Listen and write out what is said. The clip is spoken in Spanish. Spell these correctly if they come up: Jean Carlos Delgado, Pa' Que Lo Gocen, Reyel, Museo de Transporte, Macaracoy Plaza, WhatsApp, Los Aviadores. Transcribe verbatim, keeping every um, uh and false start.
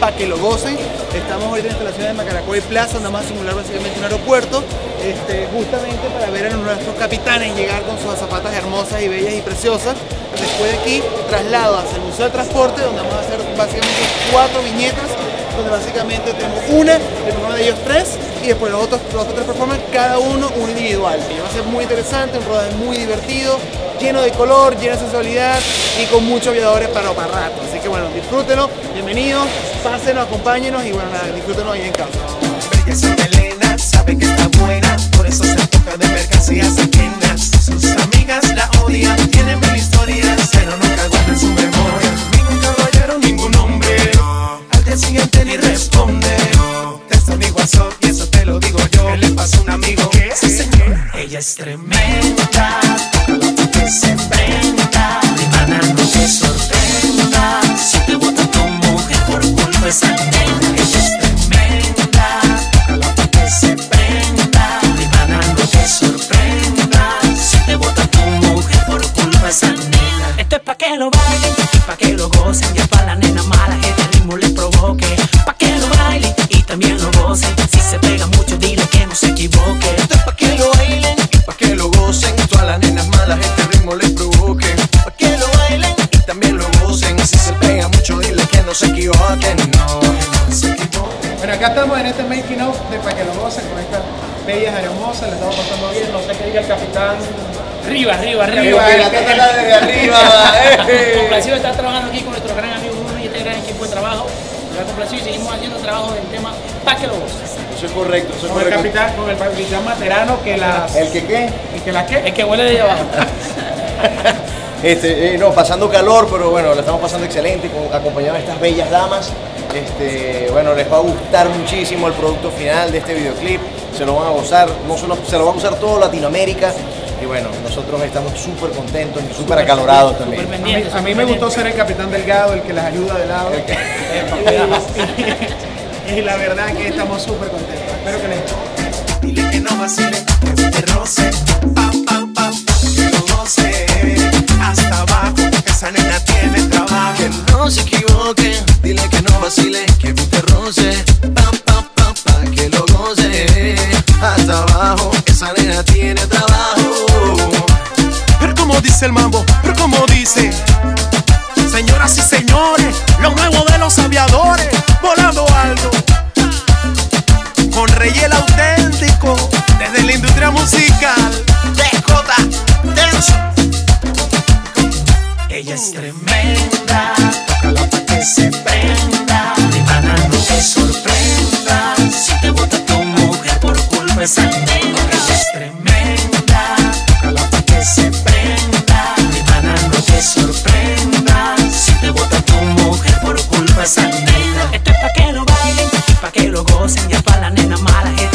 Pa' Que Lo Gocen. Estamos ahorita en la instalación de Macaracoy Plaza, donde vamos a simular básicamente un aeropuerto, este, justamente para ver a nuestros capitanes llegar con sus azafatas hermosas y bellas y preciosas. Después de aquí, traslado hacia el Museo de Transporte, donde vamos a hacer básicamente cuatro viñetas, donde básicamente tenemos una, el programa de ellos tres, y después los otros, los otros tres performan, cada uno un individual. Y va a ser muy interesante, un rodaje muy divertido, lleno de color, lleno de sensualidad y con muchos aviadores para, para rato. Así que bueno, disfrútenlo, bienvenidos, pásenlo, acompáñenos y bueno, nada, disfrútenlo ahí en casa. Elena sabe que está buena, por eso se toca de mercancías ajenas. Sus amigas la odian, tienen mil historias, pero no caguan en su memoria. Ningún caballero, ningún hombre, al día siguiente ni responde. Testa mi WhatsApp y eso te lo digo yo, le pasó a un amigo. Sí, señor. Ella es tremenda, se prenda, de pana no se sorprenda, si te bota tu mujer por culpa de esa nena. Ella es tremenda, tócala pa' que se prenda, de pana no se sorprenda, si te bota tu mujer por culpa de esa nena. Esto es pa' que lo bailen y pa' que lo gocen, y es pa' la nena mala que este ritmo le provoque. Pa' que lo bailen y también lo gocen, si se pega mucho dile que no se equivoque. Esto es pa' que lo bailen y pa' que lo gocen, todas las nenas malas este ritmo les provoque. Pa' que lo bailen y también lo gocen, si se pega mucho dile que no se equivoquen, no, no se equivoquen. Bueno, acá estamos en este making of de Pa' Que Lo Gocen, con estas bellas hermosas, les estamos pasando bien, no sé qué diga el capitán. Arriba, arriba, arriba. La tata desde arriba. Complacido de estar trabajando aquí con nuestro gran amigo Bruno y este gran equipo de trabajo. Nos ha complacido y seguimos haciendo trabajo del tema Pa' Que Lo Gocen. Eso es correcto, eso es correcto. Con el capitán, con el capitán materano que las... ¿El que qué? ¿El que la qué? El que huele de abajo. Este, eh, no, pasando calor, pero bueno, la estamos pasando excelente, con, acompañado de estas bellas damas. Este, bueno, les va a gustar muchísimo el producto final de este videoclip, se lo van a gozar, no solo, se lo va a gozar todo Latinoamérica. Y bueno, nosotros estamos súper contentos y súper acalorados también. Super a mí, a mí me gustó ser el capitán Delgado, el que las ayuda de lado. Y la verdad que estamos súper contentos. Espero que les guste. Dile que no vacile, que te roce, pa, pa, pa, que lo goce. Hasta abajo, esa nena tiene trabajo. Que no se equivoque, dile que no vacile, que te roce, pa, pa, pa, pa, que lo goce. Hasta abajo, esa nena tiene trabajo. Pero como dice el mambo, pero como dice, señoras y señores, lo nuevo de Los Aviadores, volando alto, con Reyel auténtico, desde la industria musical, D J Dance. Ella es tremenda, tócala pa' que se prenda, de pana no te sorprenda, si te bota tu mujer por culpa esa negra. Ella es tremenda, tócala pa' que se prenda, de pana no te sorprenda, si te bota tu mujer por culpa esa negra. Esto es pa' que lo bailen, pa' que lo gocen, y es pa' la nena mala.